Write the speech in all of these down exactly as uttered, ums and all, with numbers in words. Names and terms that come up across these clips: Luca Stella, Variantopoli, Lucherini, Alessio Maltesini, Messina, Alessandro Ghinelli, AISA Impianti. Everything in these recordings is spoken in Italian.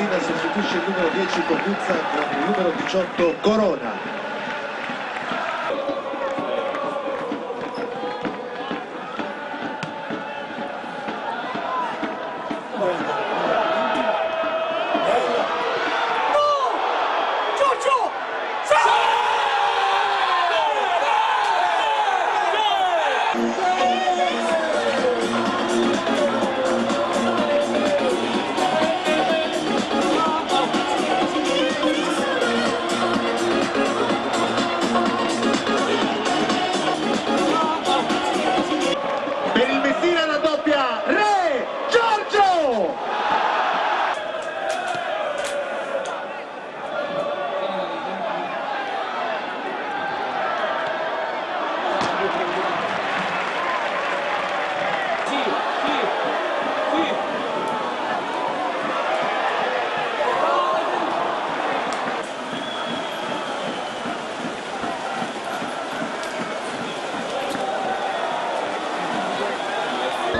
Messina sostituisce il numero dieci Corduzza con il numero diciotto Corona.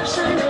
Sure.